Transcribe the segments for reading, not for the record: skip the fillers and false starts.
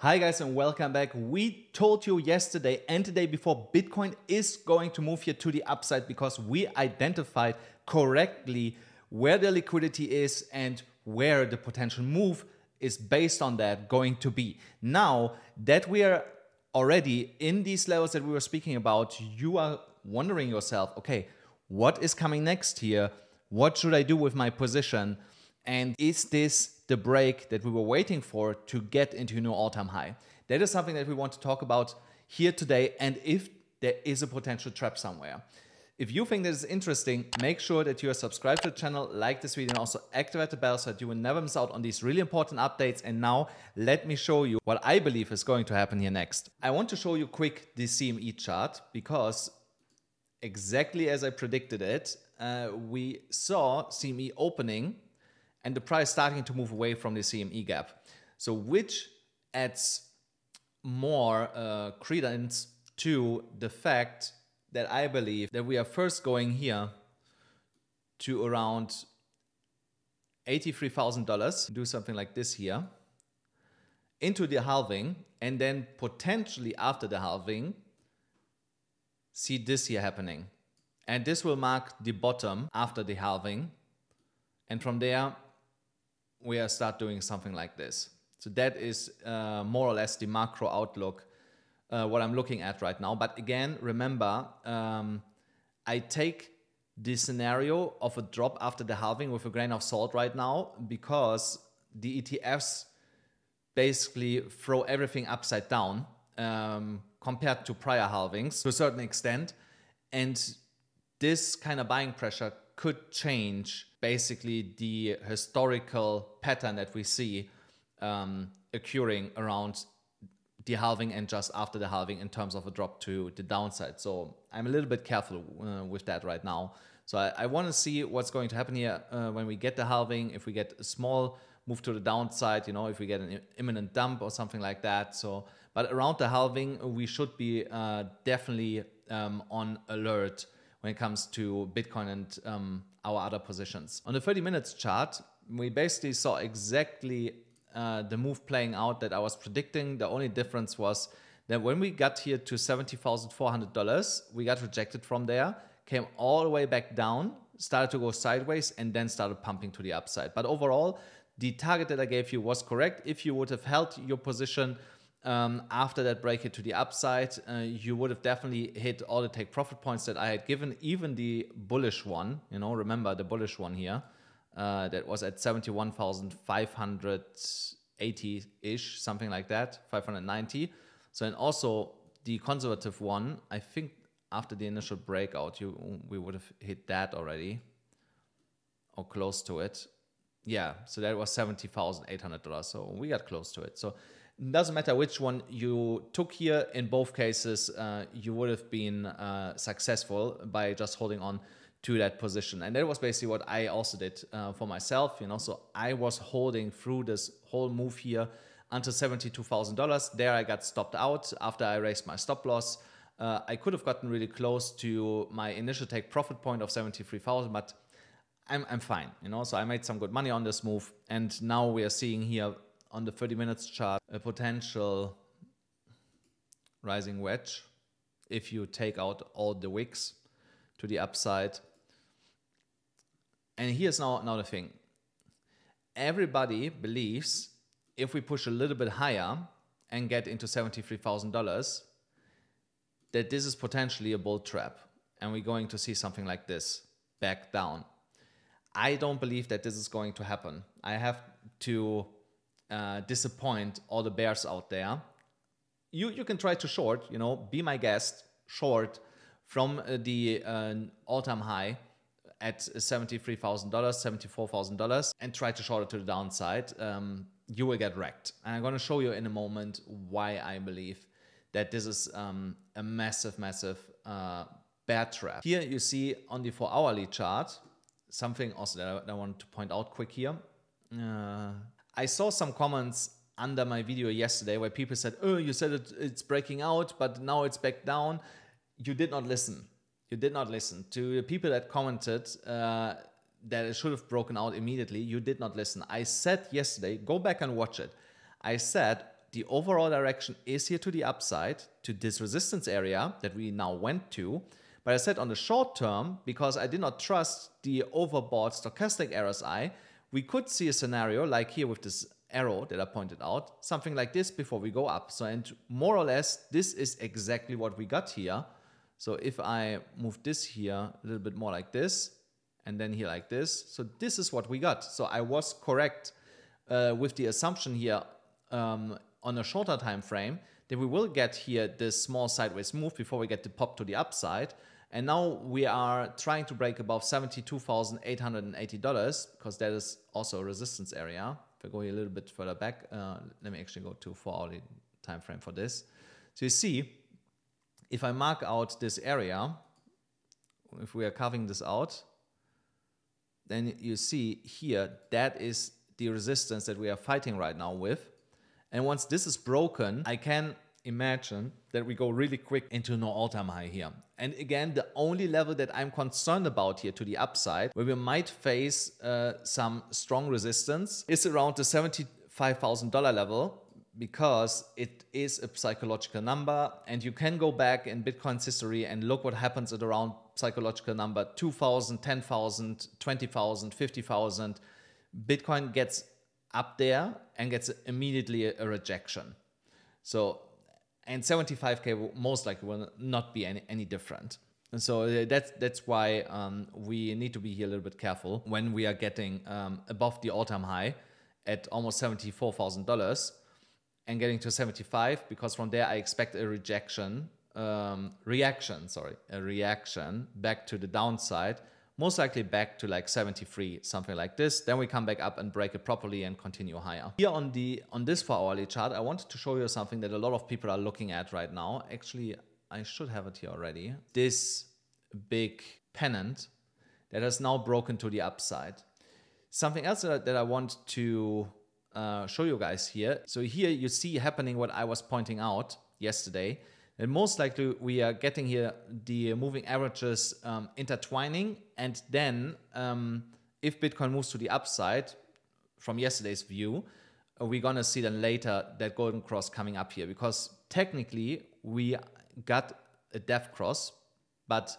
Hi guys and welcome back. We told you yesterday and the day before Bitcoin is going to move here to the upside because we identified correctly where the liquidity is and where the potential move is based on that going to be. Now that we are already in these levels that we were speaking about, you are wondering yourself, okay, what is coming next here? What should I do with my position? And is this the break that we were waiting for to get into a new all-time high? That is something that we want to talk about here today, and if there is a potential trap somewhere. If you think this is interesting, make sure that you are subscribed to the channel, like this video, and also activate the bell so that you will never miss out on these really important updates. And now let me show you what I believe is going to happen here next. I want to show you quick the CME chart because exactly as I predicted it, we saw CME opening and the price starting to move away from the CME gap. So which adds more credence to the fact that I believe that we are first going here to around $83,000, do something like this here, into the halving, and then potentially after the halving, see this here happening. And this will mark the bottom after the halving. And from there, we are start doing something like this. So that is more or less the macro outlook, what I'm looking at right now. But again, remember, I take the scenario of a drop after the halving with a grain of salt right now, because the ETFs basically throw everything upside down compared to prior halvings to a certain extent. And this kind of buying pressure could change basically the historical pattern that we see occurring around the halving and just after the halving in terms of a drop to the downside. So I'm a little bit careful with that right now. So I want to see what's going to happen here when we get the halving, if we get a small move to the downside, you know, if we get an imminent dump or something like that. So, but around the halving, we should be definitely on alert when it comes to Bitcoin and our other positions. On the 30 minutes chart, we basically saw exactly the move playing out that I was predicting. The only difference was that when we got here to $70,400, we got rejected from there, came all the way back down, started to go sideways, and then started pumping to the upside. But overall, the target that I gave you was correct. If you would have held your position after that break here to the upside, you would have definitely hit all the take profit points that I had given, even the bullish one, you know, remember the bullish one here, that was at 71,580-ish, something like that, 590. So, and also the conservative one, I think after the initial breakout, we would have hit that already, or close to it. Yeah, so that was $70,800, so we got close to it. So doesn't matter which one you took here, in both cases you would have been successful by just holding on to that position. And that was basically what I also did for myself, you know. So I was holding through this whole move here until $72,000. There I got stopped out after I raised my stop loss. I could have gotten really close to my initial take profit point of $73,000, but I'm fine, you know. So I made some good money on this move, and now we are seeing here on the 30 minutes chart a potential rising wedge if you take out all the wicks to the upside. And here's now the thing. Everybody believes if we push a little bit higher and get into $73,000 that this is potentially a bull trap and we're going to see something like this back down. I don't believe that this is going to happen. I have to disappoint all the bears out there. You can try to short, you know, be my guest, short from the all-time high at $73,000, $74,000, and try to short it to the downside. You will get wrecked. And I'm going to show you in a moment why I believe that this is a massive, massive bear trap. Here you see on the 4-hourly chart, something also that I want to point out quick here. I saw some comments under my video yesterday where people said, oh, you said it's breaking out, but now it's back down. You did not listen. You did not listen. To the people that commented that it should have broken out immediately, you did not listen. I said yesterday, go back and watch it. I said the overall direction is here to the upside, to this resistance area that we now went to. But I said on the short term, because I did not trust the overbought stochastic RSI, we could see a scenario like here with this arrow that I pointed out, something like this before we go up. So, and more or less, this is exactly what we got here. So if I move this here a little bit more like this, and then here like this, so this is what we got. So I was correct with the assumption here on a shorter time frame that we will get here this small sideways move before we get the pop to the upside. And now we are trying to break above $72,880 because that is also a resistance area. If I go here a little bit further back, let me actually go to 4-hourly time frame for this. So you see, if I mark out this area, if we are carving this out, then you see here, that is the resistance that we are fighting right now with. And once this is broken, I can imagine that we go really quick into no all-time high here. And again, the only level that I'm concerned about here to the upside, where we might face some strong resistance, is around the $75,000 level, because it is a psychological number. And you can go back in Bitcoin's history and look what happens at around psychological number 2,000, 10,000, 20,000, 50,000. Bitcoin gets up there and gets immediately a rejection. So, and 75K most likely will not be any different. And so that's why we need to be here a little bit careful when we are getting above the all-time high at almost $74,000 and getting to 75, because from there I expect a rejection, a reaction back to the downside, most likely back to like 73, something like this. Then we come back up and break it properly and continue higher. Here on this 4-hourly chart, I wanted to show you something that a lot of people are looking at right now. Actually, I should have it here already. This big pennant that has now broken to the upside. Something else that I want to show you guys here. So here you see happening what I was pointing out yesterday. And most likely we are getting here the moving averages intertwining, and then if Bitcoin moves to the upside from yesterday's view, we're gonna see then later that golden cross coming up here, because technically we got a death cross, but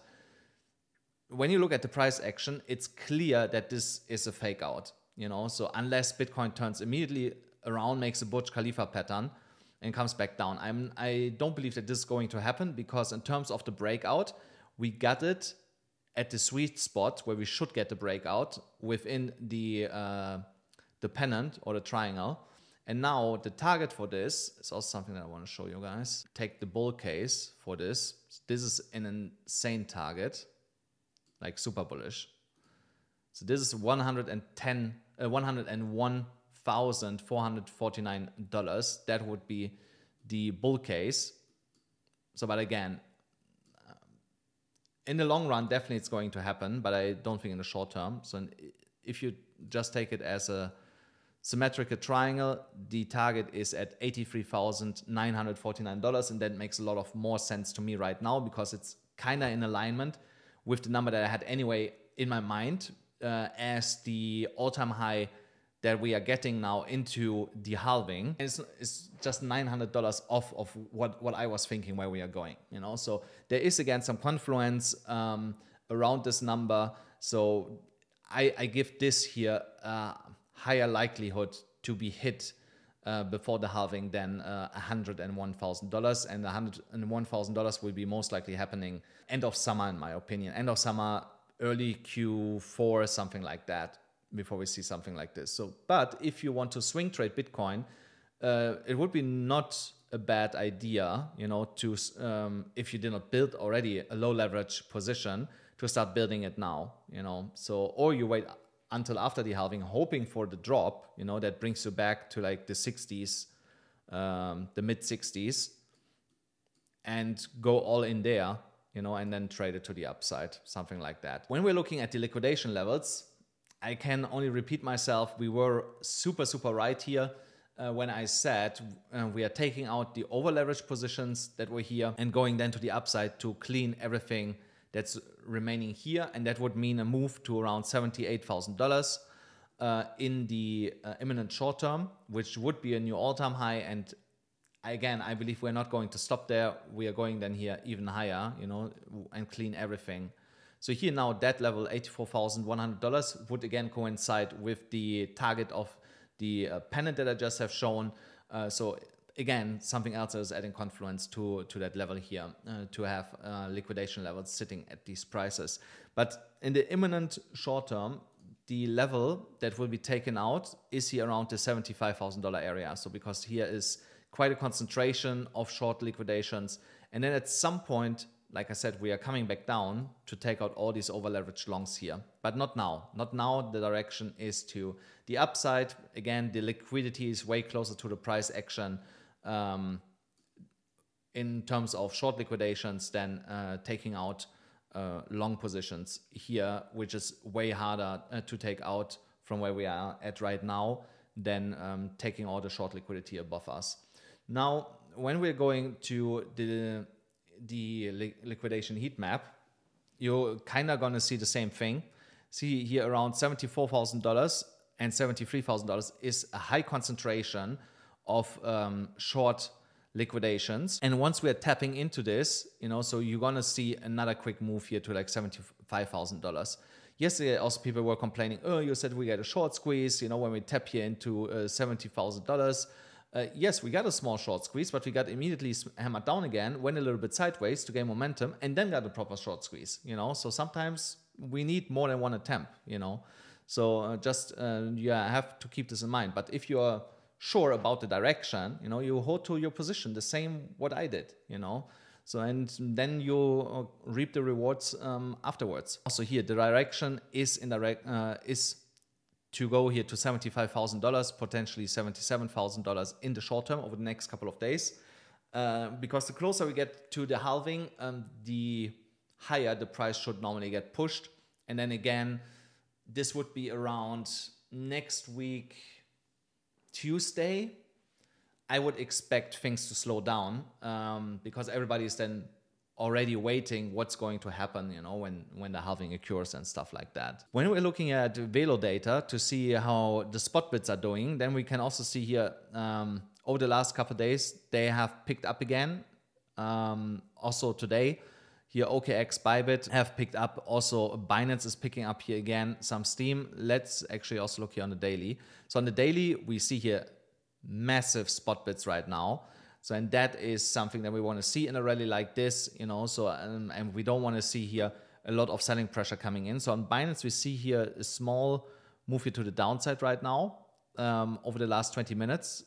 when you look at the price action, it's clear that this is a fake out, you know. So unless Bitcoin turns immediately around, makes a Burj Khalifa pattern and comes back down. I don't believe that this is going to happen, because in terms of the breakout, we got it at the sweet spot where we should get the breakout within the pennant or the triangle. And now the target for this is also something that I want to show you guys. Take the bull case for this. This is an insane target, like super bullish. So this is $101,449. That would be the bull case. So, but again, in the long run, definitely it's going to happen, but I don't think in the short term. So if you just take it as a symmetrical triangle, the target is at $83,949, and that makes a lot of more sense to me right now, because it's kind of in alignment with the number that I had anyway in my mind as the all-time high that we are getting now into the halving. And it's just $900 off of what I was thinking where we are going, you know. So there is again some confluence around this number. So I give this here higher likelihood to be hit before the halving than $101,000, and $101,000 will be most likely happening end of summer, in my opinion. End of summer, early Q4, something like that, before we see something like this. So, but if you want to swing trade Bitcoin, it would be not a bad idea, you know, to if you did not build already a low leverage position, to start building it now, you know. So, or you wait until after the halving, hoping for the drop, you know, that brings you back to like the 60s, the mid 60s, and go all in there, you know, and then trade it to the upside, something like that. When we're looking at the liquidation levels, I can only repeat myself. We were super right here when I said we are taking out the over-leveraged positions that were here and going then to the upside to clean everything that's remaining here. And that would mean a move to around $78,000 in the imminent short term, which would be a new all-time high and again, I believe we're not going to stop there. We are going then here even higher, you know, and clean everything. So here now, that level, $84,100, would again coincide with the target of the pennant that I just have shown. So again, something else is adding confluence to that level here, to have liquidation levels sitting at these prices. But in the imminent short term, the level that will be taken out is here around the $75,000 area. So because here is quite a concentration of short liquidations. And then at some point, like I said, we are coming back down to take out all these over-leveraged longs here, but not now. Not now. The direction is to the upside. Again, the liquidity is way closer to the price action in terms of short liquidations than taking out long positions here, which is way harder to take out from where we are at right now than taking all the short liquidity above us. Now, when we're going to the liquidation heat map, you're kind of going to see the same thing. See here around $74,000 and $73,000 is a high concentration of short liquidations. And once we're tapping into this, you know, so you're going to see another quick move here to like $75,000. Yesterday also people were complaining, oh, you said we get a short squeeze, you know, when we tap here into $70,000. Yes, we got a small short squeeze, but we got immediately hammered down again, went a little bit sideways to gain momentum, and then got a proper short squeeze, you know. So sometimes we need more than one attempt, you know. So yeah, have to keep this in mind. But if you're sure about the direction, you know, you hold to your position, the same what I did, you know. So, and then you reap the rewards afterwards. Also here, the direction is to go here to $75,000, potentially $77,000 in the short term over the next couple of days. Because the closer we get to the halving, the higher the price should normally get pushed. And then again, this would be around next week, Tuesday. I would expect things to slow down because everybody is then already waiting what's going to happen, you know, when the halving occurs and stuff like that. When we're looking at Velo data to see how the spot bits are doing, then we can also see here over the last couple of days, they have picked up again. Also today, here OKX, Bybit have picked up. Also Binance is picking up here again, some steam. Let's actually also look here on the daily. So on the daily, we see here massive spot bits right now. So, and that is something that we want to see in a rally like this, you know. So, and we don't want to see here a lot of selling pressure coming in. So on Binance, we see here a small move here to the downside right now over the last 20 minutes.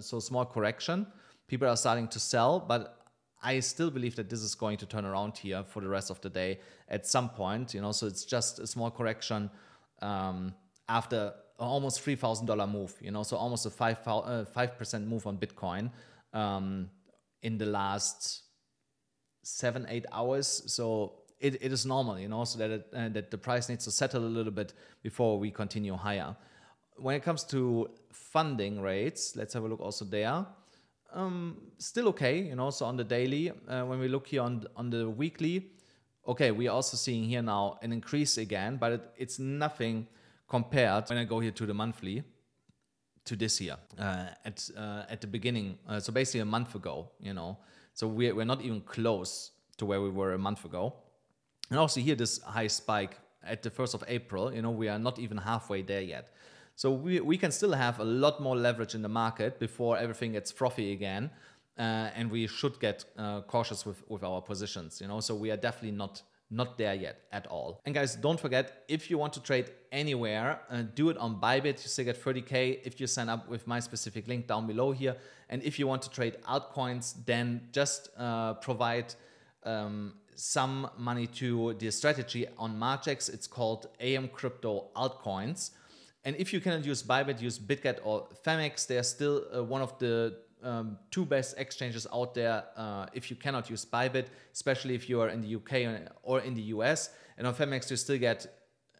So small correction. People are starting to sell, but I still believe that this is going to turn around here for the rest of the day at some point, you know. So it's just a small correction after almost $3,000 move, you know, so almost a 5% move on Bitcoin in the last 7-8 hours. So it is normal, you know, so that that the price needs to settle a little bit before we continue higher. When it comes to funding rates, let's have a look also there. Still okay, you know, so on the daily, when we look here on the weekly, okay, we're also seeing here now an increase again, but it's nothing compared when I go here to the monthly, to this year at the beginning, so basically a month ago, you know. So we're not even close to where we were a month ago. And also here this high spike at the 1st of April, you know, we are not even halfway there yet. So we can still have a lot more leverage in the market before everything gets frothy again, and we should get cautious with our positions, you know. So we are definitely not there yet at all. And guys, don't forget, if you want to trade anywhere, do it on Bybit. You still get 30K if you sign up with my specific link down below here. And if you want to trade altcoins, then just provide some money to the strategy on Margex. It's called AMCrypto Altcoins. And if you cannot use Bybit, use Bitget or Phemex. They are still one of the two best exchanges out there if you cannot use Bybit, especially if you are in the UK or in the US. And on Phemex, you still get,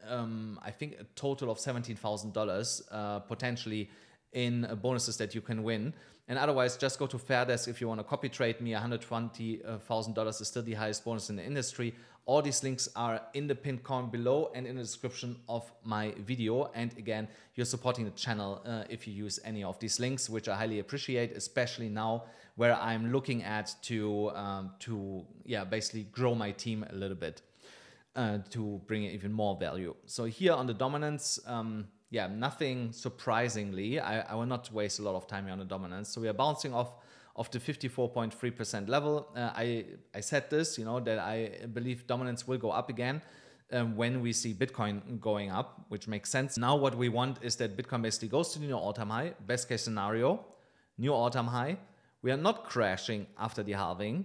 I think, a total of $17,000 potentially in bonuses that you can win. And otherwise, just go to Fairdesk if you want to copy trade me. $120,000 is still the highest bonus in the industry. All these links are in the pinned comment below and in the description of my video. And again, you're supporting the channel if you use any of these links, which I highly appreciate, especially now where I'm looking at to basically grow my team a little bit to bring even more value. So here on the dominance, yeah, nothing surprisingly. I will not waste a lot of time here on the dominance. So we are bouncing off of the 54.3% level. I said this, you know, that I believe dominance will go up again when we see Bitcoin going up, which makes sense. Now what we want is that Bitcoin basically goes to the new all-time high, best case scenario, new all-time high. We are not crashing after the halving.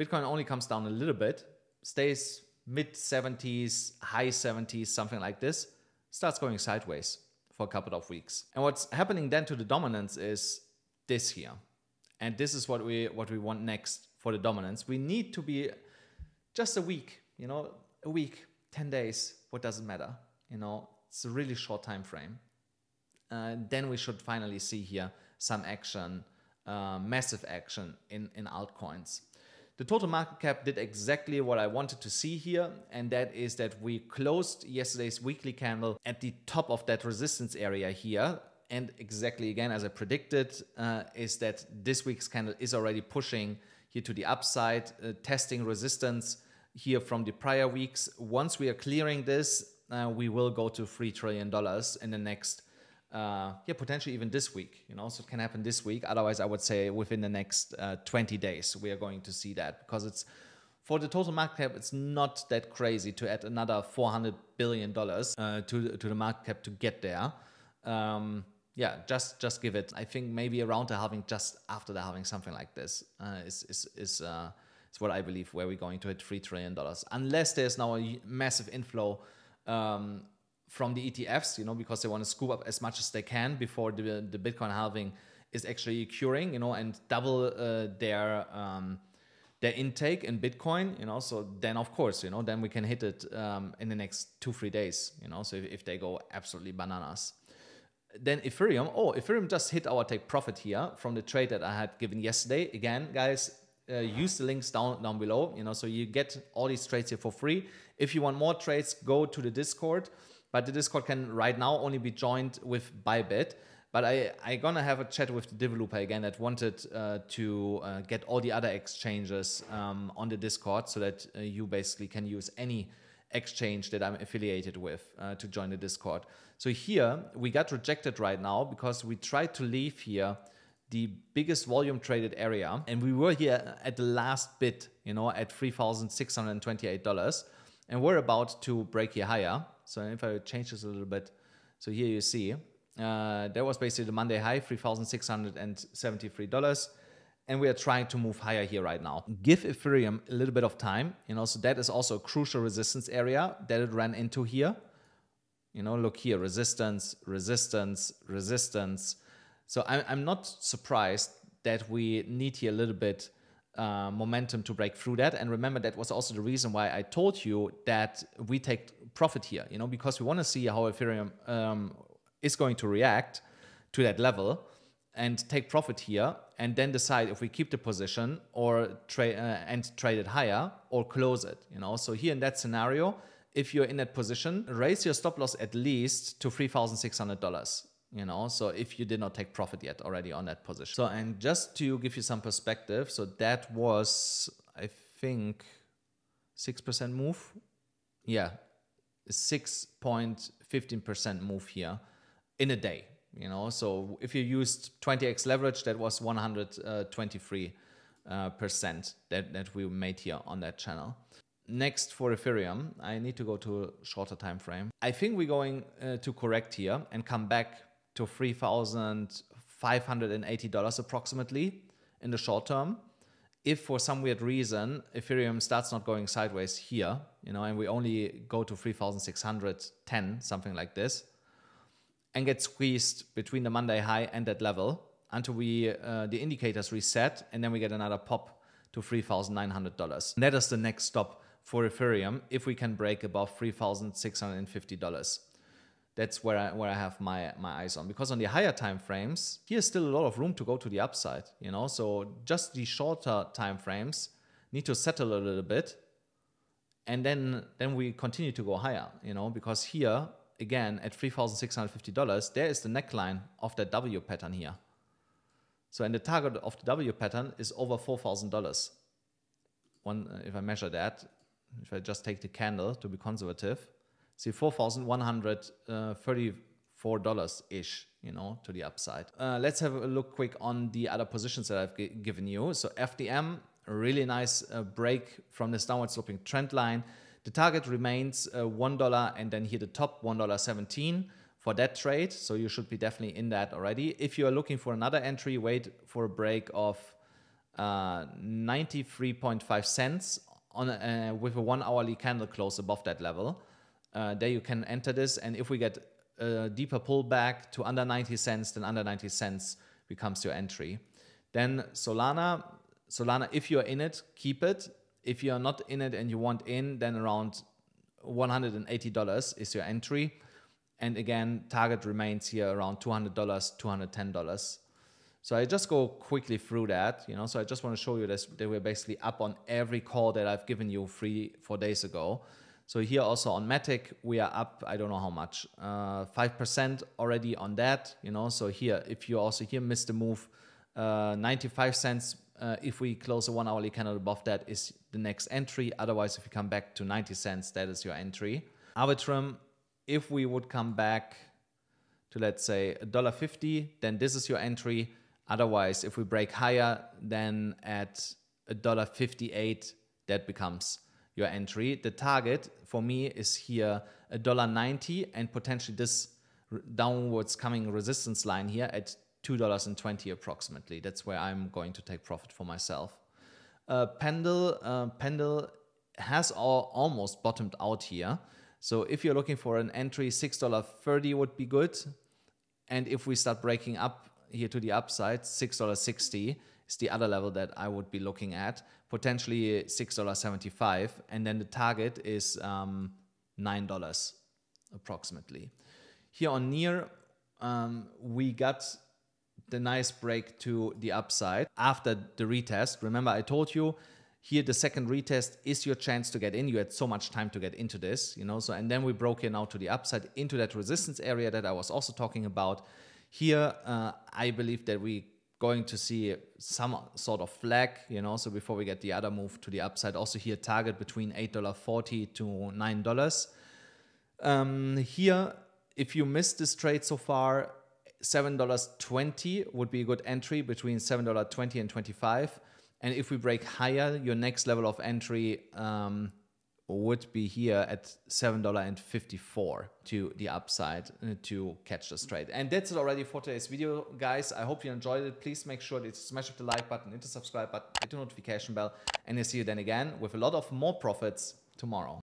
Bitcoin only comes down a little bit, stays mid 70s, high 70s, something like this, starts going sideways for a couple of weeks. And what's happening then to the dominance is this here. And this is what we want next for the dominance. We need to be just a week, you know, a week, 10 days, what doesn't matter. You know, it's a really short time frame. Then we should finally see here some action, massive action in altcoins. The total market cap did exactly what I wanted to see here, and that is that we closed yesterday's weekly candle at the top of that resistance area here. And exactly again, as I predicted, is that this week's candle is already pushing here to the upside, testing resistance here from the prior weeks. Once we are clearing this, we will go to $3 trillion in the next, yeah, potentially even this week. You know, so it can happen this week. Otherwise, I would say within the next 20 days, we are going to see that, because it's, for the total market cap, it's not that crazy to add another $400 billion to the market cap to get there. Yeah, just give it, I think, maybe around the halving, just after the halving, something like this is what I believe, where we're going to hit $3 trillion. Unless there's now a massive inflow from the ETFs, you know, because they want to scoop up as much as they can before the Bitcoin halving is actually occurring, you know, and double their intake in Bitcoin, you know, so then of course, you know, then we can hit it in the next 2-3 days, you know, so if they go absolutely bananas. Then Ethereum, oh, Ethereum just hit our take profit here from the trade that I had given yesterday. Again, guys, use the links down below, you know, so you get all these trades here for free. If you want more trades, go to the Discord, but the Discord can right now only be joined with Bybit. But I gonna have a chat with the developer again that wanted to get all the other exchanges on the Discord, so that you basically can use any exchange that I'm affiliated with to join the Discord. So here we got rejected right now because we tried to leave here the biggest volume traded area, and we were here at the last bit, you know, at $3,628, and we're about to break here higher. So if I change this a little bit, so here you see that was basically the Monday high, $3,673. And we are trying to move higher here right now. Give Ethereum a little bit of time, you know, so that is also a crucial resistance area that it ran into here. You know, look here, resistance, resistance, resistance. So I'm not surprised that we need here a little bit momentum to break through that. And remember, that was also the reason why I told you that we take profit here, you know, because we want to see how Ethereum is going to react to that level and take profit here, and then decide if we keep the position or trade it higher or close it, you know. So here in that scenario, if you're in that position, raise your stop loss at least to $3,600, you know, so if you did not take profit yet already on that position. So, and just to give you some perspective, so that was, I think, 6% move. Yeah, 6.15% move here in a day, you know. So if you used 20x leverage, that was 123% that we made here on that channel. Next, for Ethereum, I need to go to a shorter time frame. I think we're going to correct here and come back to $3,580 approximately in the short term. If for some weird reason Ethereum starts not going sideways here, you know, and we only go to 3,610, something like this, and get squeezed between the Monday high and that level until we the indicators reset, and then we get another pop to $3,900. That is the next stop for Ethereum if we can break above $3,650. That's where I have my eyes on, because on the higher time frames, here's still a lot of room to go to the upside, you know. So just the shorter time frames need to settle a little bit, and then we continue to go higher, you know, because here, again, at $3,650, there is the neckline of that W pattern here. So, and the target of the W pattern is over $4,000. If I measure that, if I just take the candle to be conservative, see $4,134-ish, you know, to the upside. Let's have a look quick on the other positions that I've given you. So FDM, a really nice break from this downward sloping trend line. The target remains $1, and then here the top $1.17 for that trade. So you should be definitely in that already. If you are looking for another entry, wait for a break of 93.5 cents on with a 1 hourly candle close above that level. There you can enter this, and if we get a deeper pullback to under 90 cents, then under 90 cents becomes your entry. Then Solana, if you're in it, keep it. If you're not in it and you want in, then around $180 is your entry. And again, target remains here around $200, $210. So I just go quickly through that, you know, so I just want to show you this, that we're basically up on every call that I've given you 3-4 days ago. So here also on Matic, we are up, I don't know how much, 5% already on that, you know. So here, if you also here missed the move, 95 cents, if we close a 1 hourly candle above that is the next entry. Otherwise, if you come back to 90 cents, that is your entry. Arbitrum, if we would come back to, let's say, $1.50, then this is your entry. Otherwise, if we break higher, then at $1.58, that becomes your entry. The target for me is here $1.90, and potentially this downwards coming resistance line here at $2.20 approximately. That's where I'm going to take profit for myself. Pendle has almost bottomed out here. So if you're looking for an entry, $6.30 would be good. And if we start breaking up here to the upside, $6.60 is the other level that I would be looking at, potentially $6.75. And then the target is $9 approximately. Here on Near, we got the nice break to the upside after the retest. Remember, I told you here the second retest is your chance to get in. You had so much time to get into this, you know. So, and then we broke in out to the upside into that resistance area that I was also talking about. Here, I believe that we going to see some sort of flag, you know, so before we get the other move to the upside. Also here, target between $8.40 to $9. Here, if you missed this trade so far, $7.20 would be a good entry, between $7.20 and $25. And if we break higher, your next level of entry would be here at $7.54 to the upside to catch this trade. And that's it already for today's video, guys. I hope you enjoyed it. Please make sure that you smash up the like button, hit the subscribe button, hit the notification bell, and I'll see you then again with a lot of more profits tomorrow.